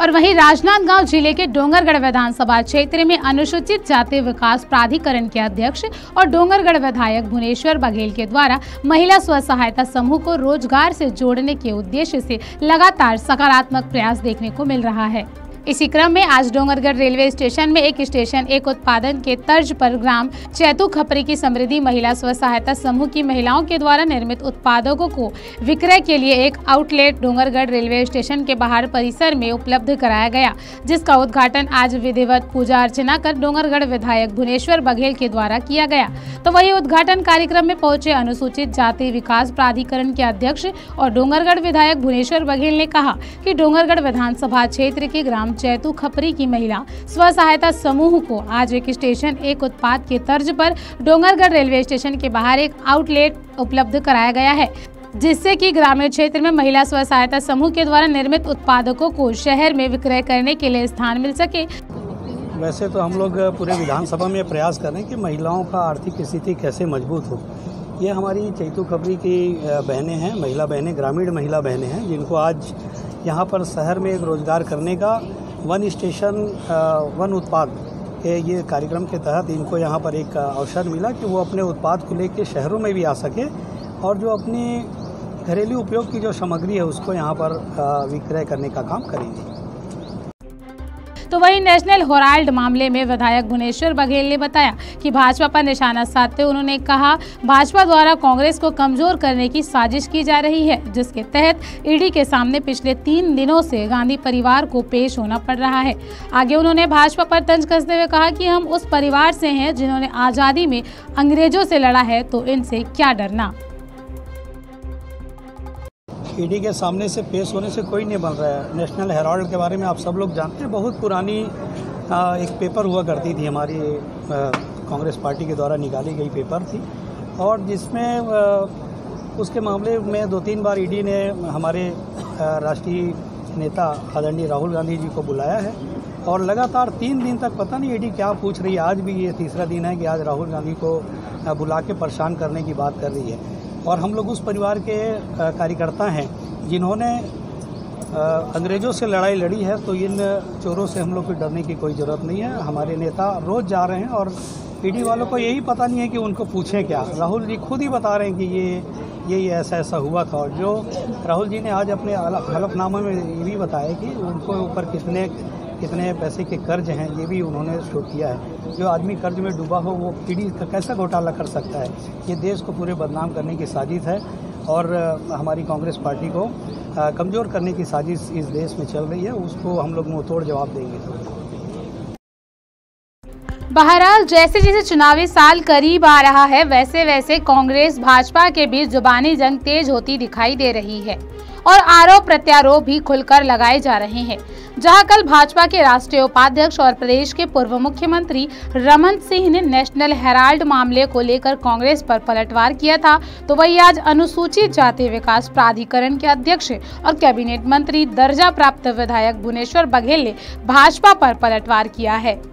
और वहीं राजनांदगांव जिले के डोंगरगढ़ विधानसभा क्षेत्र में अनुसूचित जाति विकास प्राधिकरण के अध्यक्ष और डोंगरगढ़ विधायक भुवनेश्वर बघेल के द्वारा महिला स्व सहायता समूह को रोजगार से जोड़ने के उद्देश्य से लगातार सकारात्मक प्रयास देखने को मिल रहा है। इसी क्रम में आज डोंगरगढ़ रेलवे स्टेशन में एक स्टेशन एक उत्पादन के तर्ज पर ग्राम चैतु खपरी की समृद्धि महिला स्व सहायता समूह की महिलाओं के द्वारा निर्मित उत्पादों को विक्रय के लिए एक आउटलेट डोंगरगढ़ रेलवे स्टेशन के बाहर परिसर में उपलब्ध कराया गया, जिसका उद्घाटन आज विधिवत पूजा अर्चना कर डोंगरगढ़ विधायक भुवनेश्वर बघेल के द्वारा किया गया। तो वही उद्घाटन कार्यक्रम में पहुंचे अनुसूचित जाति विकास प्राधिकरण के अध्यक्ष और डोंगरगढ़ विधायक भुवनेश्वर बघेल ने कहा कि डोंगरगढ़ विधानसभा क्षेत्र के ग्राम चैतु खपरी की महिला स्व सहायता समूह को आज एक स्टेशन एक उत्पाद के तर्ज पर डोंगरगढ़ रेलवे स्टेशन के बाहर एक आउटलेट उपलब्ध कराया गया है, जिससे कि ग्रामीण क्षेत्र में महिला स्व सहायता समूह के द्वारा निर्मित उत्पादों को शहर में विक्रय करने के लिए स्थान मिल सके। वैसे तो हम लोग पूरे विधानसभा में प्रयास कर रहे हैं कि महिलाओं का आर्थिक स्थिति कैसे मजबूत हो। ये हमारी चैतु खपरी की बहनें हैं, महिला बहनें, ग्रामीण महिला बहनें हैं, जिनको आज यहाँ पर शहर में एक रोजगार करने का वन स्टेशन वन उत्पाद के ये कार्यक्रम के तहत इनको यहाँ पर एक अवसर मिला कि वो अपने उत्पाद को लेकर शहरों में भी आ सके और जो अपने घरेलू उपयोग की जो सामग्री है उसको यहाँ पर विक्रय करने का काम करेंगे। तो वहीं नेशनल हेराल्ड मामले में विधायक भुवनेश्वर बघेल ने बताया कि भाजपा पर निशाना साधते उन्होंने कहा भाजपा द्वारा कांग्रेस को कमजोर करने की साजिश की जा रही है, जिसके तहत ईडी के सामने पिछले 3 दिनों से गांधी परिवार को पेश होना पड़ रहा है। आगे उन्होंने भाजपा पर तंज कसते हुए कहा कि हम उस परिवार से हैं जिन्होंने आज़ादी में अंग्रेजों से लड़ा है, तो इनसे क्या डरना। ईडी के सामने से पेश होने से कोई नहीं बन रहा है। नेशनल हेराल्ड के बारे में आप सब लोग जानते हैं, बहुत पुरानी एक पेपर हुआ करती थी, हमारी कांग्रेस पार्टी के द्वारा निकाली गई पेपर थी, और जिसमें उसके मामले में 2-3 बार ईडी ने हमारे राष्ट्रीय नेता आदरणीय राहुल गांधी जी को बुलाया है और लगातार 3 दिन तक पता नहीं ईडी क्या पूछ रही है। आज भी ये तीसरा दिन है कि आज राहुल गांधी को बुला के परेशान करने की बात कर रही है। और हम लोग उस परिवार के कार्यकर्ता हैं जिन्होंने अंग्रेज़ों से लड़ाई लड़ी है, तो इन चोरों से हम लोग को डरने की कोई ज़रूरत नहीं है। हमारे नेता रोज़ जा रहे हैं और ईडी वालों को यही पता नहीं है कि उनको पूछें क्या। राहुल जी खुद ही बता रहे हैं कि ये ऐसा ऐसा हुआ था, और जो राहुल जी ने आज अपने हलफनामे में ये भी बताया कि उनको ऊपर कितने पैसे के कर्ज हैं, ये भी उन्होंने शो किया है। जो आदमी कर्ज में डूबा हो वो ईडी का कैसा घोटाला कर सकता है। ये देश को पूरे बदनाम करने की साजिश है और हमारी कांग्रेस पार्टी को कमज़ोर करने की साजिश इस देश में चल रही है, उसको हम लोग मुँह तोड़ जवाब देंगे। बहरहाल जैसे जैसे चुनावी साल करीब आ रहा है, वैसे वैसे कांग्रेस भाजपा के बीच जुबानी जंग तेज होती दिखाई दे रही है और आरोप प्रत्यारोप भी खुलकर लगाए जा रहे हैं। जहां कल भाजपा के राष्ट्रीय उपाध्यक्ष और प्रदेश के पूर्व मुख्यमंत्री रमन सिंह ने नेशनल हेराल्ड मामले को लेकर कांग्रेस पर पलटवार किया था, तो वही आज अनुसूचित जाति विकास प्राधिकरण के अध्यक्ष और कैबिनेट मंत्री दर्जा प्राप्त विधायक भुवनेश्वर बघेल ने भाजपा पर पलटवार किया है।